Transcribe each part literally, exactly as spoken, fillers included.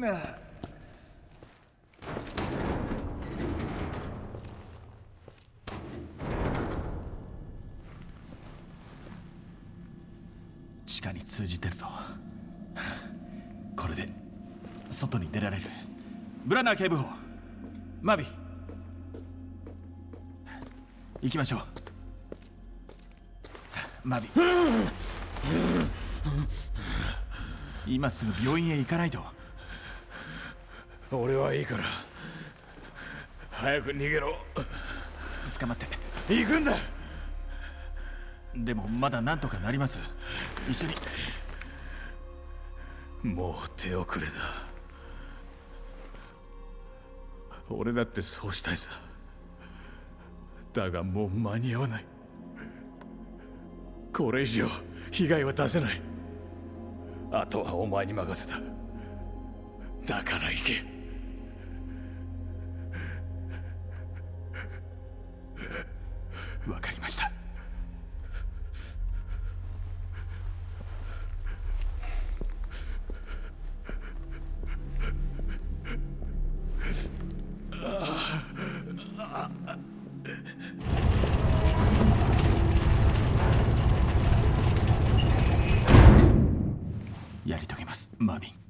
地下に通じてるぞ。これで外に出られる。ブランナー警部補、マビ、行きましょう。さあ、マビ、今すぐ病院へ行かないと。俺はいいから早く逃げろ。捕まって行くんだ。でもまだなんとかなります。一緒に。もう手遅れだ。俺だってそうしたいさ。だがもう間に合わない。これ以上被害は出せない。あとはお前に任せた。だから行け。わかりました。やり遂げます、マーヴィン。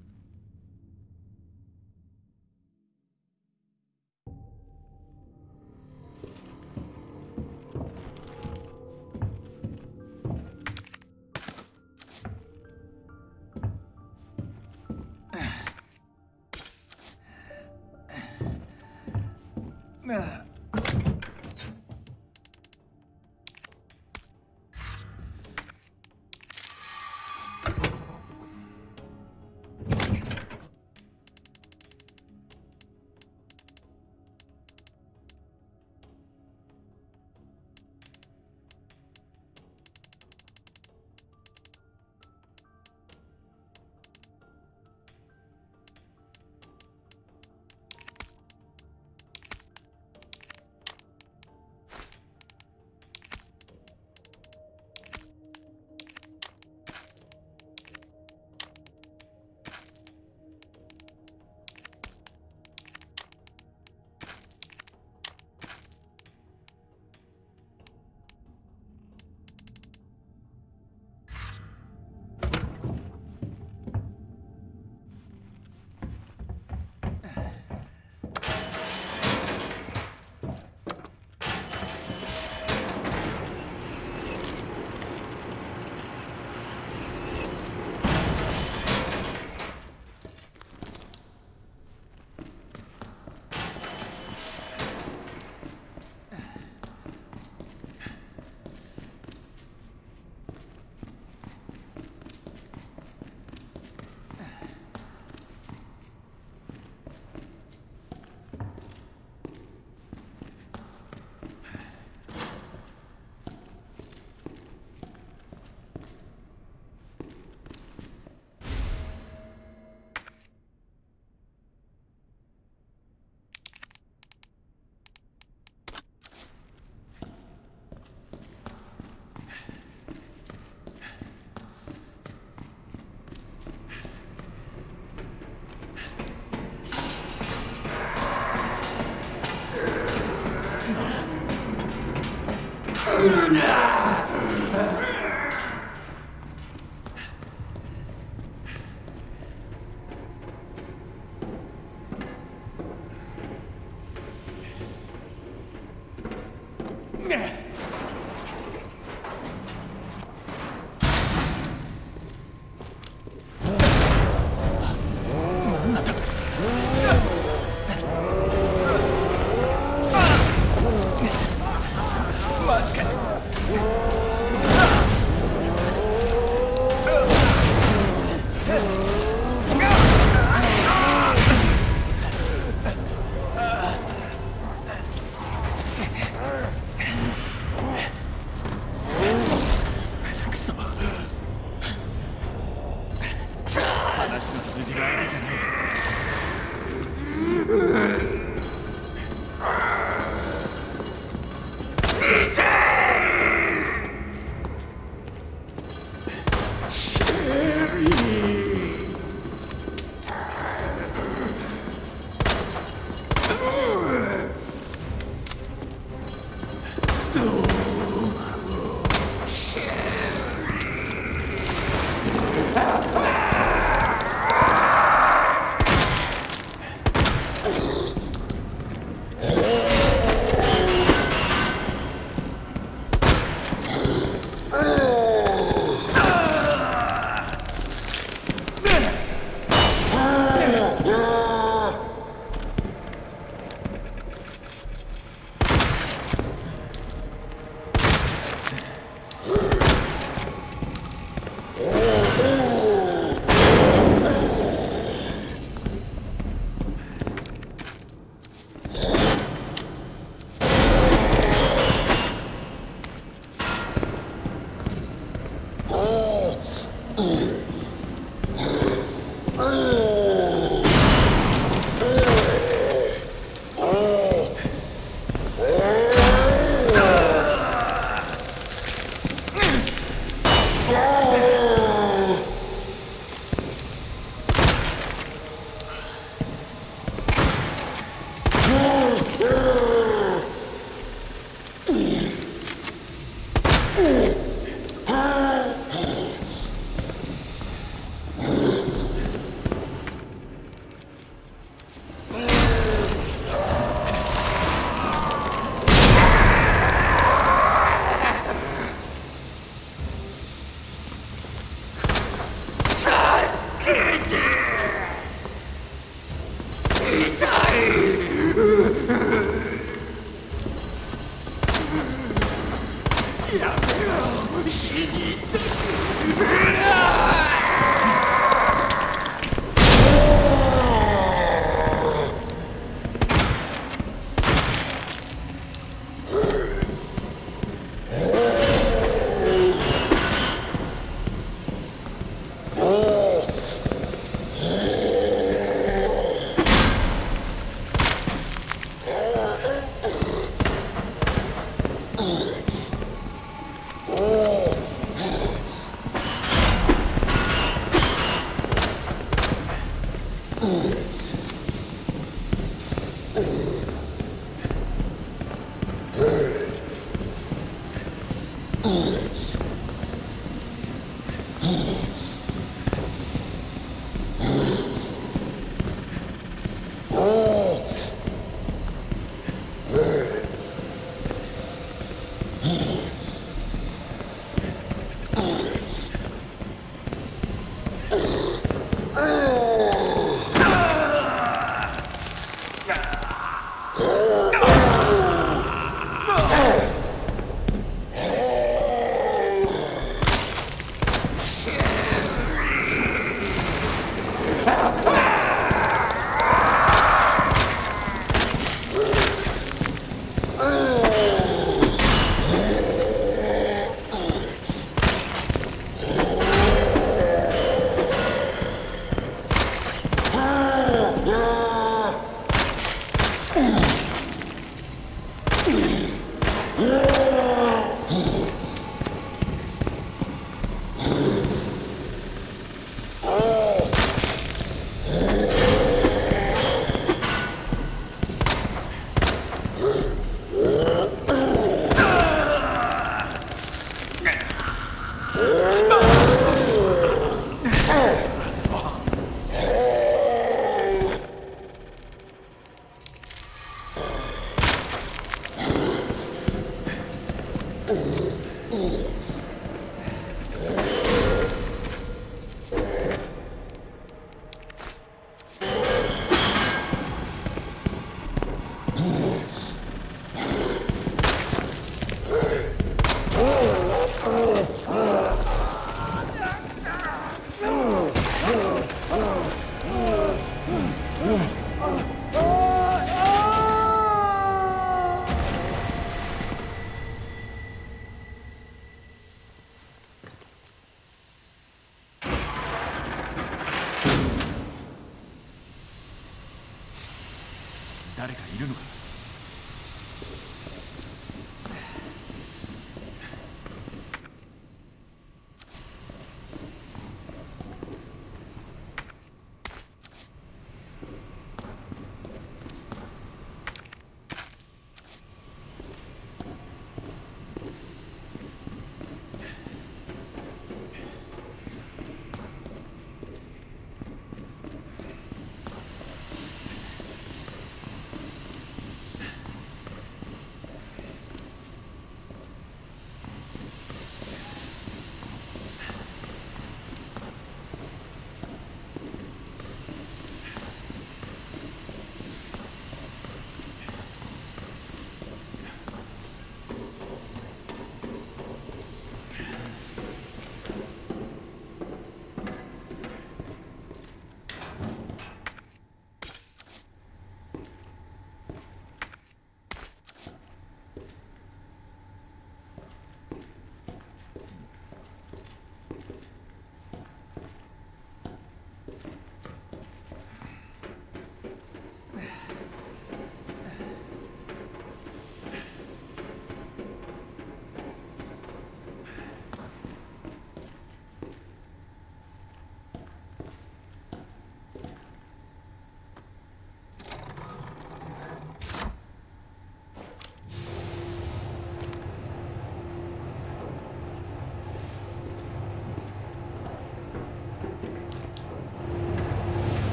誰かいるのか？